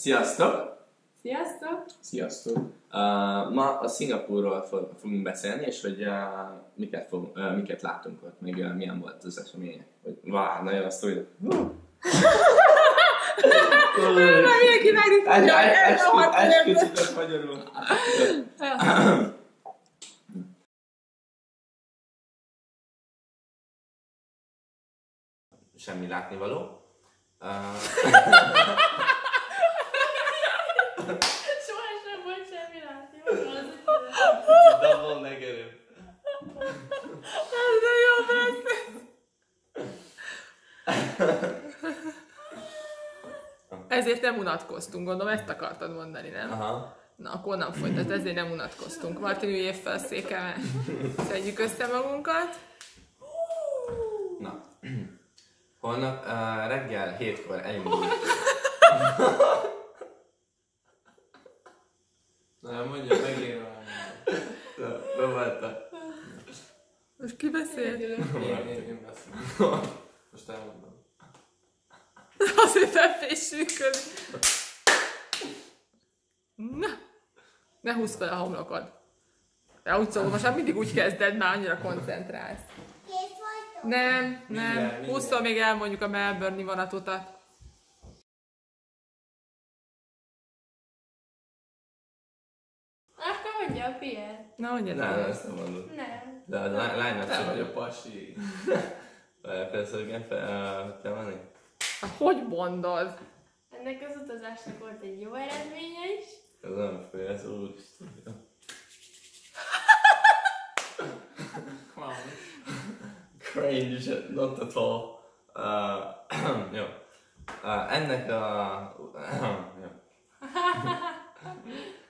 Sziasztok! Sziasztok! Sziasztok! Ma a Szingapúrról fogunk beszélni, és hogy miket láttunk ott, meg milyen volt az események. Váh, nagyon azt tudom. Mindenki megnézni, hogy ez a hat kicsit magyarul. Semmi látnivaló. Soha sem volt semmi látnivaló. Double negative. Ez de jó beszél. Ezért nem unatkoztunk, gondolom ezt akartad mondani, nem? Aha. Na, akkor nem folytat, ezért nem unatkoztunk. Martin, üljél fel a székemre. Szedjük össze magunkat. Na. Holnap reggel 7-kor elindulunk. Na, mondja, megérve már. Nem voltam. Most ki beszél? Én beszélek. Most elmondom. Azért befésülködik. Na! Ne húzz fel a homlokod. Ja, úgy szól, most hát mindig úgy kezded, már annyira koncentrálsz. Nem. Húzzal még elmondjuk a Melbourne-i vonatotat. Akkor mondja a Pierre. Na, mondja el. Nem. De a lánynak sem vagy a pasi. Persze, hogy kell felmenni. Hogy mondod? Ennek az utazásnak volt egy jó eredménye is. Ez nem fél, ez úristen. Cringe, not at all. Jó. Ennek a...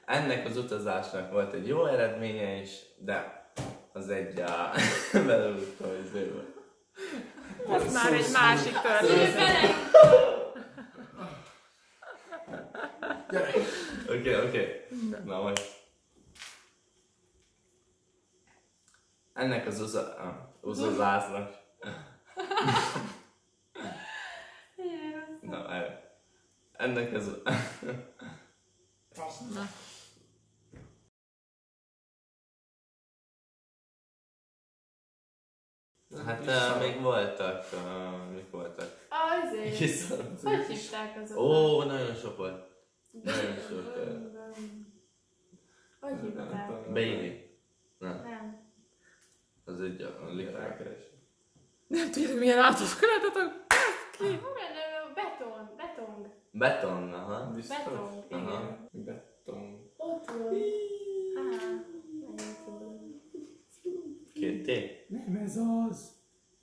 Ennek az utazásnak volt egy jó eredménye is, de az egy a... belőlük volt. Ez már egy másik történet. Oké. Na majd. Ennek az uzazásnak. Na, ennek az... Hát még voltak, mik voltak? Azért! Hogy hívták azokat? Ó, nagyon sok volt. Nagyon sok. Hogy hívták? Baby. Nem. Az egy a likákereső. Nem tudjátok, milyen átos kredetek? Ki? Betong. Betong, aha. Betong, igen. Betong. Ott van. Kétté? Nem ez az!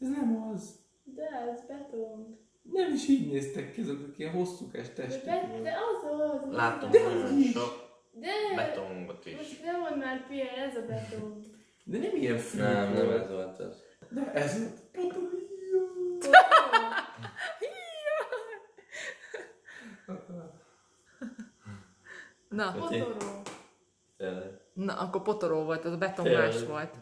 Ez nem az! De ez beton. Nem is így néztek ki azok, akik ilyen hosszúkás testek volt. De az! Látom nagyon sok betongot is. Most nem mondd már Pierre, ez a beton. De nem ilyen fű. Nem ez volt az. De ez volt beton. Na, potoró. Na, akkor potoró volt, az a beton más volt.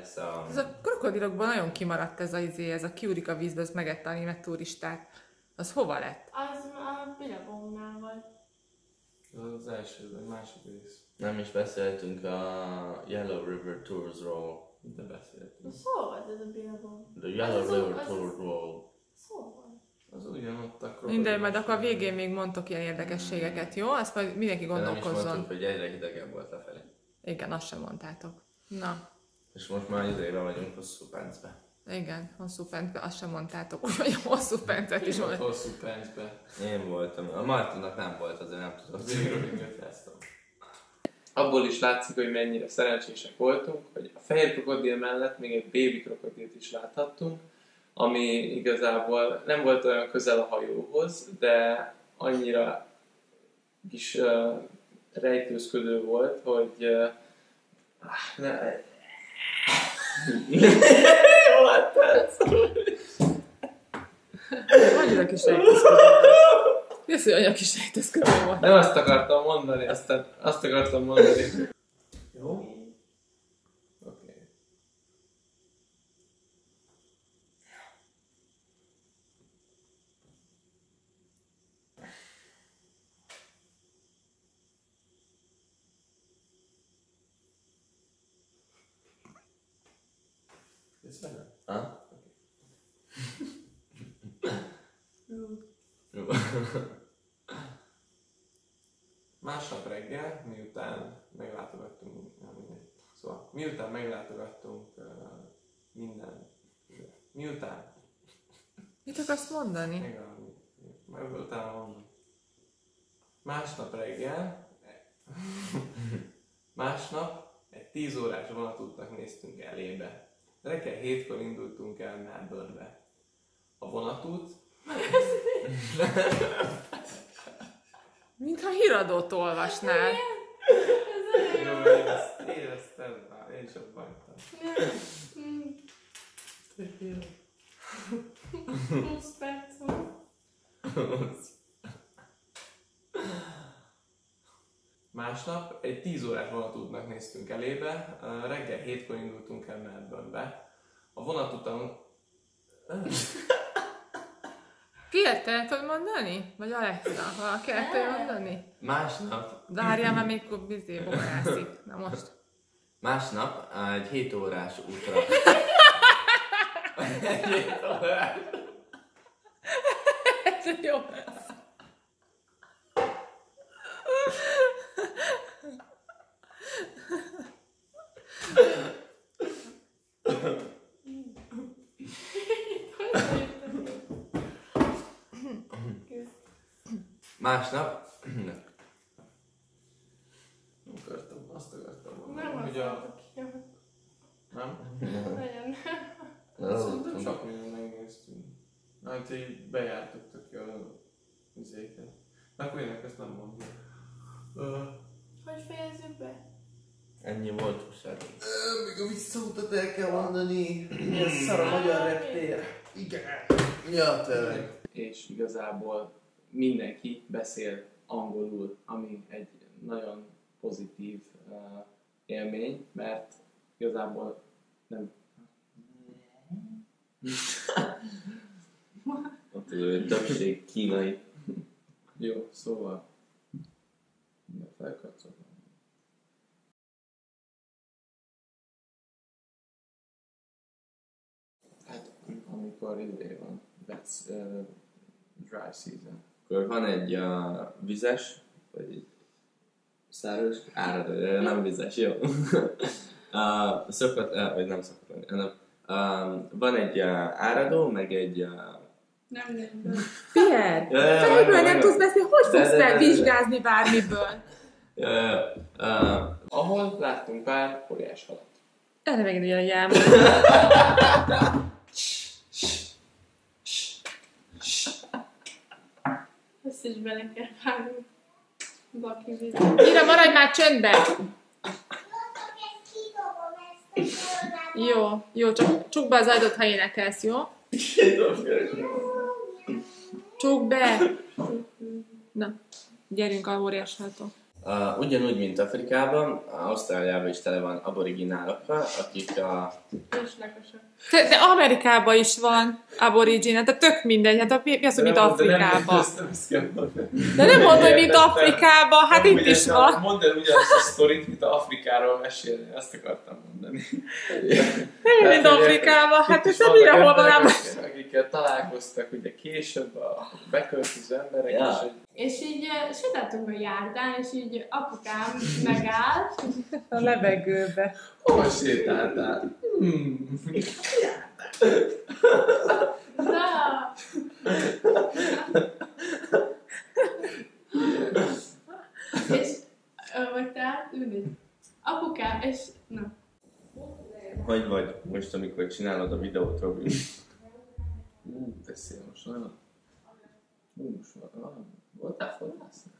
Ez a krokodilokban nagyon kimaradt ez a izé, ez a kiúrik a vízbe, az megette a német turistát. Az hova lett? Az a Bilabongánál volt. Az az első, vagy másik rész. Nem is beszéltünk a Yellow River Toursról. De beszéltünk. Hol volt ez a Bilabong? The Yellow River Toursról. Az ugyanott a krokodil. Minden, mert akkor a végén még mondtok ilyen érdekességeket, jó? Azt majd mindenki gondolkozzon. De nem is mondtuk, hogy egyre hidegebb volt lefelé. Igen, azt sem mondtátok. Na. És most már időben vagyunk hosszú pencbe. Igen, hosszú pencbe, azt sem mondtátok, úgy vagyok hosszú pencet is volt. Hosszú pencbe. Én voltam. A Martinnak nem volt, azért nem tudom. Abból is látszik, hogy mennyire szerencsések voltunk, hogy a fehér krokodil mellett még egy baby krokodilt is láthattunk, ami igazából nem volt olyan közel a hajóhoz, de annyira kis rejtőzködő volt, hogy... Jó, hát tetszol! Annyira kis rejtőzködő volt. Nem azt akartam mondani, azt akartam mondani. Jó? It's better. Huh? Jó. Másnap reggel, miután meglátogattunk, miután meglátogattunk. Mit akarsz mondani? Igen, meg utána mondom. Másnap reggel, másnap egy 10 órás vonatútnak néztünk elébe. Reggel 7-kor indultunk el Melbourne-be. A vonatút... Mintha híradót olvasnál. Jó, éreztem már, én csak bajtam. Nem. 20 perc van. Másnap egy 10 órás vonatútnak néztünk elébe, reggel 7-kor indultunk el Melbourne-be. A vonatúton... Ki lehet tudod mondani? Vagy Alexa, valaki lehet tudod mondani? Másnap... Várjál már, még bizé borászik. Na most. Másnap egy 7 órás útra... Ez jó. Másnap. Azt akartam. Nem hogy a... Nem? Nagyon. Szerintem csak minden megnéztünk. Hát így bejártuk töké a vizéket. Akkor ének ezt nem mondom. Hogy fejezzük be? Ennyi volt szerintem. Még amit szótat el kell mondani. Ilyen szar a magyar reptér. Igen. Ja, tényleg. És igazából mindenki beszél angolul, ami egy nagyon pozitív élmény, mert igazából nem... Ott az többség kínai. Jó, szóval... Felkapcsolom. Hát, amikor idő van, that's dry season. Akkor van egy vizes, vagy száros, árad, nem vizes, jó. Van egy áradó, meg egy... Nem. Pierre, fejből nem tudsz beszélni, hogy fogsz felvizsgázni bármiből? Ahol láttunk pár óriás halat. Erre megint ugyanúgy elmondani. Ezt is bele kell vágni. Baki vizet. Mira, maradj már csöndben! Jó, csak csukd be az ajtót, ha énekelsz, jó? Csukd be! Na, gyerünk a óriás háton. Ugyanúgy, mint Afrikában, Ausztráliában is tele van aboriginálokkal, akik a... De Amerikában is van aborigin, tehát tök mindegy, hát mi az, hogy mint Afrikában? De nem mondod, hogy mint Afrikában, hát itt is van. Mondd el ugyanazt a sztorit, mint Afrikáról mesélni, ezt akartam mondani. Nem, mint Afrikában, hát itt nem írja, hol van Afrikában. Akikkel találkoztak ugye később, a beköltöző emberek is. És így sétáltunk a járdán, és így apukám megáll. A levegőbe. Hol sétáltál? Na! És... Vagy te? Ülni. Apukám, és... Na. Hogy vagy most, amikor csinálod a videót, Robi? Beszél most olyan. Voltál fordászni?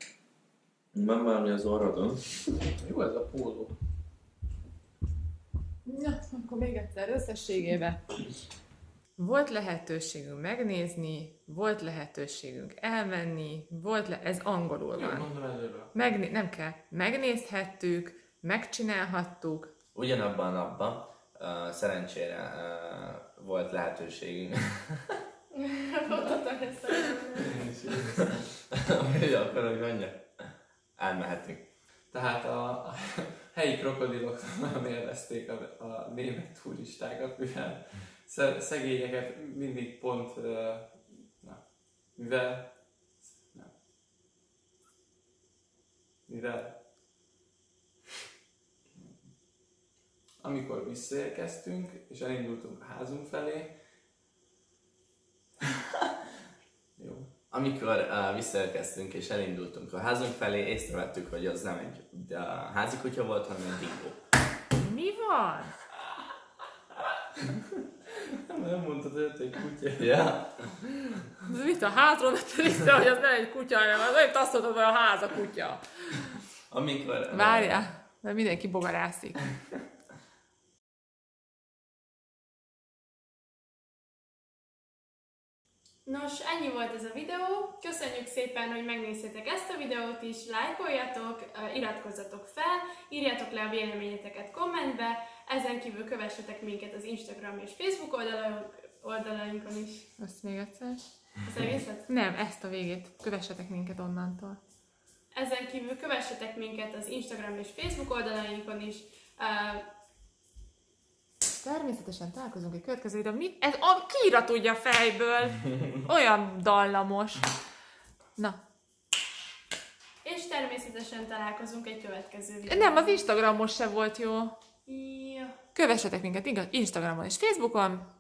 Van valami az orrodon. Jó ez a póló. Na, akkor még egyszer összességében. Volt lehetőségünk megnézni, volt lehetőségünk elmenni, ez angolul van. Jó, mondom előre. Nem kell. Megnézhettük, megcsinálhattuk. Ugyanabban a napban, szerencsére volt lehetőségünk. Mondhatok ezt a lehetőségünk. Elmehetünk. Tehát a helyi krokodilok nagyon élvezték a német turistákat, mivel szegényeket mindig pont, amikor visszaérkeztünk, és elindultunk a házunk felé. Jó. Amikor visszaérkeztünk és elindultunk a házunk felé, észrevettük, hogy az nem egy házikutya volt, hanem egy dingó. Mi van? Nem mondtad, hogy ott egy kutya. Ja. Ez mit a hátról vetted, hogy az nem egy kutya, hanem azt mondod, hogy a ház a kutya. Amikor... Várjál, mert mindenki bogarászik. Nos, ennyi volt ez a videó. Köszönjük szépen, hogy megnéztétek ezt a videót is, lájkoljatok, iratkozzatok fel, írjátok le a véleményeteket kommentbe, ezen kívül kövessetek minket az Instagram és Facebook oldalainkon is. Azt még egyszer? Az egészet? Nem, ezt a végét. Kövessetek minket onnantól. Ezen kívül kövessetek minket az Instagram és Facebook oldalainkon is. Természetesen találkozunk egy következő videóban. Ez a kiíra tudja fejből. Olyan dallamos. Na. És természetesen találkozunk egy következő videóban. Nem, az Instagramos se volt jó. Ja. Kövessetek minket Instagramon és Facebookon.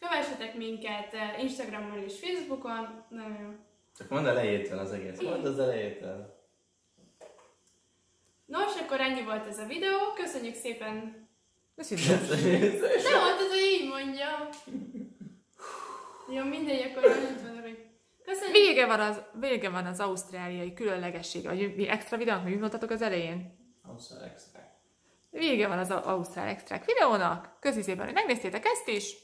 Kövessetek minket Instagramon és Facebookon. Nem jó. Csak mondd elejétől az egész. Mondd az elejétől. Nos, akkor ennyi volt ez a videó. Köszönjük szépen. Köszönjük. De mondtad, hogy így mondjam. Jó, mindegy, akkor annyit van, hogy köszönjük. Vége van az ausztráliai különlegessége, hogy mi extra videónak, hogy mondtatok az elején. Ausztrál Extra. Vége van az Ausztrál Extra videónak. Köszi szépen, hogy megnéztétek ezt is.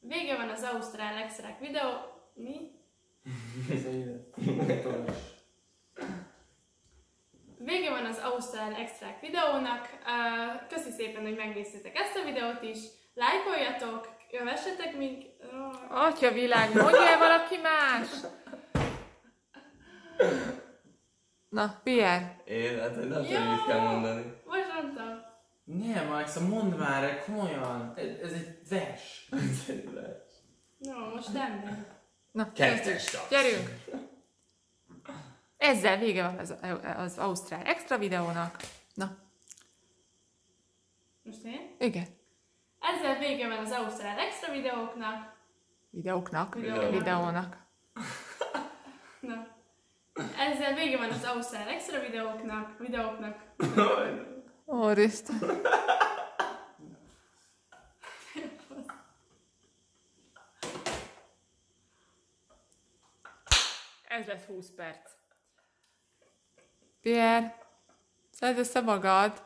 Vége van az Ausztrál Extra videó. Mi? Vége van az Ausztrál Extra videónak. Köszi szépen, hogy megnéztétek ezt a videót is. Lájkoljatok, kövessetek minket. Atyavilág, mondja el valaki más! Na, Pierre. Én, hát nem tudom, mit kell mondani. Most nem tudom. Nem, Alexa, mondd már, komolyan. Ez egy vers. No, most nem. Na, gyerünk! Ezzel vége van az Ausztrál Extra videónak. Na. Most én? Igen. Ezzel vége van az Ausztrál Extra videóknak. Videónak. Na. Ezzel vége van az Ausztrál Extra videóknak. Úristen. Ez lesz 20 perc. Pierre, szedd össze magad.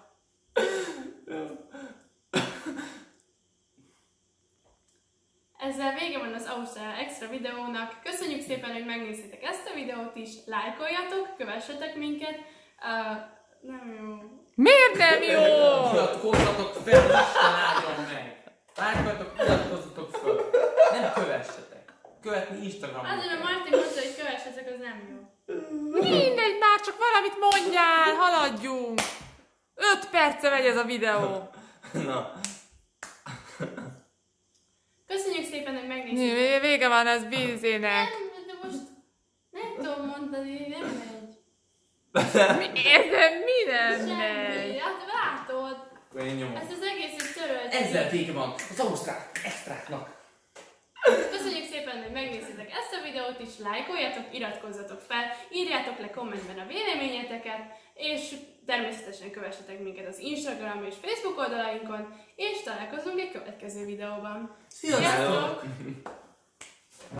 Ezzel vége van az Ausztrál Extra videónak. Köszönjük szépen, hogy megnéztétek ezt a videót is. Lájkoljatok, kövessetek minket. Nem jó. Miért nem jó? Iratkozzatok fel, lájkoljatok meg. Lájkoljatok, iratkozzatok fel. Nem kövessetek. Követni Instagramon. Azért a Martin mondta, hogy kövessetek, az nem jó. Mindegy már, csak valamit mondjál, haladjunk! 5 perce megy ez a videó. Na. Köszönjük szépen, hogy megnéztétek. Vége van az bízének. Nem, de most nem tudom mondani, nem megy. Ezzel mi nem megy? Hát látod. Ezt az egészet töröltem. Ezzel vége van az Ausztrál Extráknak. Köszönjük szépen, hogy megnéztétek ezt a videót is, lájkoljatok, iratkozzatok fel, írjátok le kommentben a véleményeteket, és természetesen kövessetek minket az Instagram és Facebook oldalainkon, és találkozunk egy következő videóban. Sziasztok!